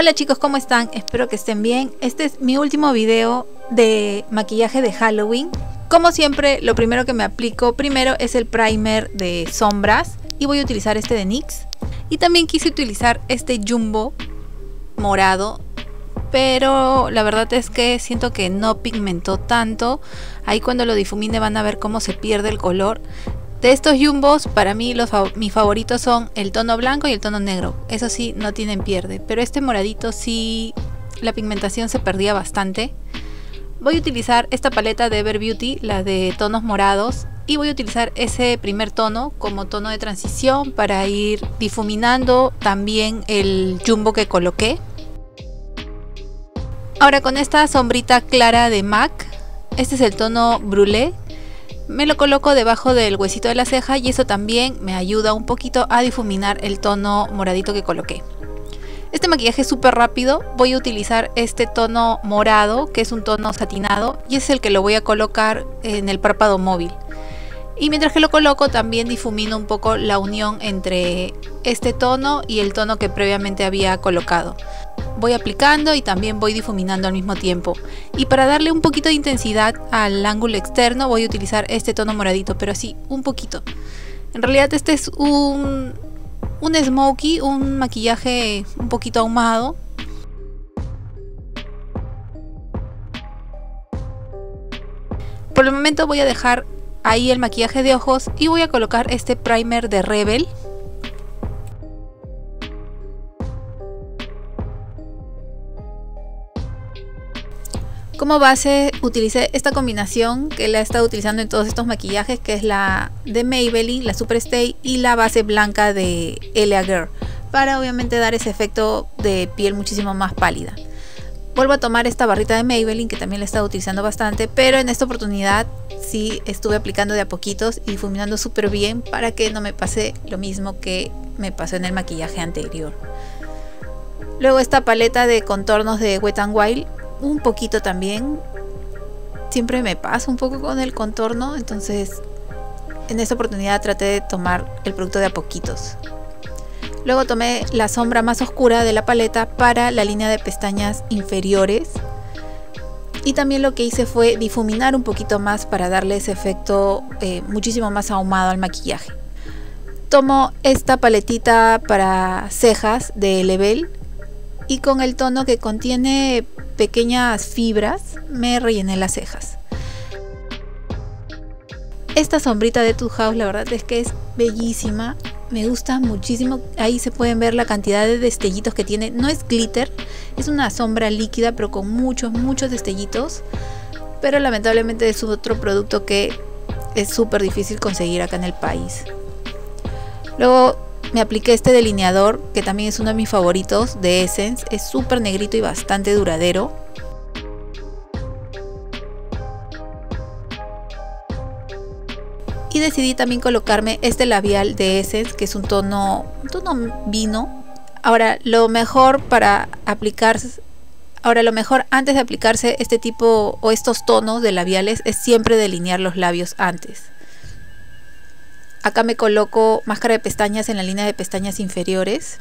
Hola chicos, ¿cómo están? Espero que estén bien. Este es mi último video de maquillaje de Halloween. Como siempre, lo primero que me aplico primero es el primer de sombras y voy a utilizar este de NYX. Y también quise utilizar este jumbo morado, pero la verdad es que siento que no pigmentó tanto. Ahí cuando lo difumine van a ver cómo se pierde el color. De estos jumbos, para mí mis favoritos son el tono blanco y el tono negro. Eso sí, no tienen pierde. Pero este moradito sí, la pigmentación se perdía bastante. Voy a utilizar esta paleta de Ever Beauty, la de tonos morados. Y voy a utilizar ese primer tono como tono de transición para ir difuminando también el jumbo que coloqué. Ahora con esta sombrita clara de MAC, este es el tono brûlé. Me lo coloco debajo del huesito de la ceja y eso también me ayuda un poquito a difuminar el tono moradito que coloqué. Este maquillaje es súper rápido. Voy a utilizar este tono morado, que es un tono satinado, y es el que lo voy a colocar en el párpado móvil. Y mientras que lo coloco también difumino un poco la unión entre este tono y el tono que previamente había colocado. Voy aplicando y también voy difuminando al mismo tiempo. Y para darle un poquito de intensidad al ángulo externo voy a utilizar este tono moradito, pero así un poquito. En realidad este es un smokey, un maquillaje un poquito ahumado. Por el momento voy a dejar ahí el maquillaje de ojos y voy a colocar este primer de Revel. Como base utilicé esta combinación que la he estado utilizando en todos estos maquillajes, que es la de Maybelline, la Superstay, y la base blanca de Elia Girl, para obviamente dar ese efecto de piel muchísimo más pálida. Vuelvo a tomar esta barrita de Maybelline que también la he estado utilizando bastante, pero en esta oportunidad sí estuve aplicando de a poquitos y difuminando súper bien para que no me pase lo mismo que me pasó en el maquillaje anterior. Luego esta paleta de contornos de Wet n Wild. Un poquito también, siempre me pasa un poco con el contorno, entonces en esta oportunidad traté de tomar el producto de a poquitos. Luego tomé la sombra más oscura de la paleta para la línea de pestañas inferiores y también lo que hice fue difuminar un poquito más para darle ese efecto muchísimo más ahumado al maquillaje. Tomo esta paletita para cejas de L'Bel y con el tono que contiene pequeñas fibras me rellené las cejas. Esta sombrita de Too House la verdad es que es bellísima, me gusta muchísimo. Ahí se pueden ver la cantidad de destellitos que tiene. No es glitter, es una sombra líquida pero con muchos destellitos, pero lamentablemente es otro producto que es súper difícil conseguir acá en el país. Luego me apliqué este delineador que también es uno de mis favoritos de Essence. Es súper negrito y bastante duradero. Y decidí también colocarme este labial de Essence que es un tono vino. Ahora lo mejor antes de aplicarse este tipo o estos tonos de labiales es siempre delinear los labios antes. Acá me coloco máscara de pestañas en la línea de pestañas inferiores.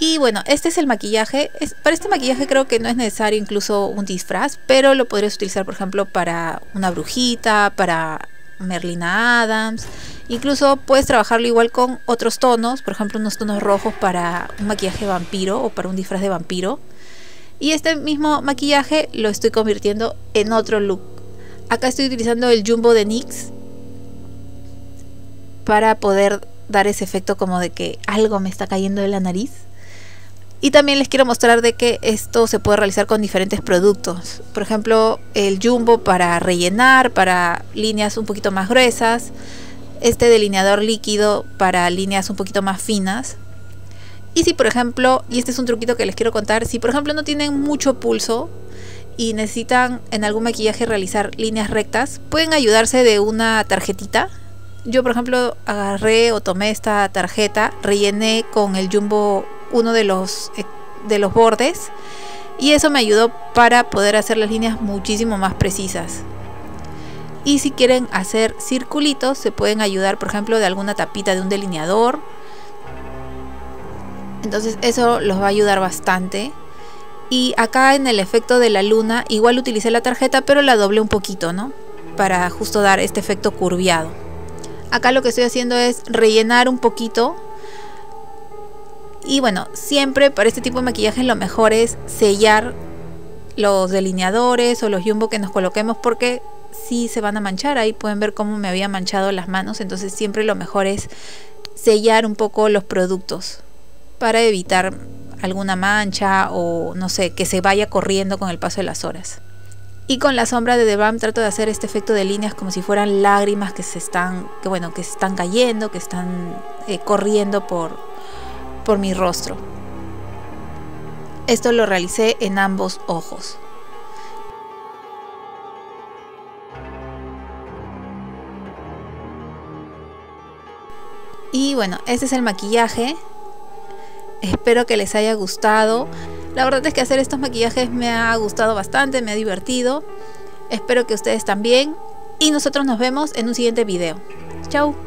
Y bueno, este es el maquillaje. Para este maquillaje creo que no es necesario incluso un disfraz, pero lo podrías utilizar por ejemplo para una brujita, para Merlina Addams. Incluso puedes trabajarlo igual con otros tonos, por ejemplo unos tonos rojos para un maquillaje vampiro o para un disfraz de vampiro. Y este mismo maquillaje lo estoy convirtiendo en otro look. Acá estoy utilizando el jumbo de NYX para poder dar ese efecto como de que algo me está cayendo de la nariz. Y también les quiero mostrar de que esto se puede realizar con diferentes productos. Por ejemplo, el jumbo para rellenar, para líneas un poquito más gruesas. Este delineador líquido para líneas un poquito más finas. Y si por ejemplo, y este es un truquito que les quiero contar, si por ejemplo no tienen mucho pulso y necesitan en algún maquillaje realizar líneas rectas, pueden ayudarse de una tarjetita. Yo por ejemplo agarré o tomé esta tarjeta, rellené con el jumbo uno de los bordes y eso me ayudó para poder hacer las líneas muchísimo más precisas. Y si quieren hacer circulitos se pueden ayudar por ejemplo de alguna tapita de un delineador Entonces eso los va a ayudar bastante. Y acá en el efecto de la luna, igual utilicé la tarjeta, pero la doblé un poquito, ¿no? Para justo dar este efecto curviado. Acá lo que estoy haciendo es rellenar un poquito. Y bueno, siempre para este tipo de maquillajes lo mejor es sellar los delineadores o los jumbo que nos coloquemos, porque sí se van a manchar. Ahí pueden ver cómo me había manchado las manos. Entonces siempre lo mejor es sellar un poco los productos para evitar alguna mancha o no sé, que se vaya corriendo con el paso de las horas. Y con la sombra de Devam trato de hacer este efecto de líneas como si fueran lágrimas que están cayendo, que están corriendo por mi rostro. Esto lo realicé en ambos ojos. Y bueno, este es el maquillaje. Espero que les haya gustado. La verdad es que hacer estos maquillajes me ha gustado bastante, me ha divertido. Espero que ustedes también. Y nosotros nos vemos en un siguiente video. Chau.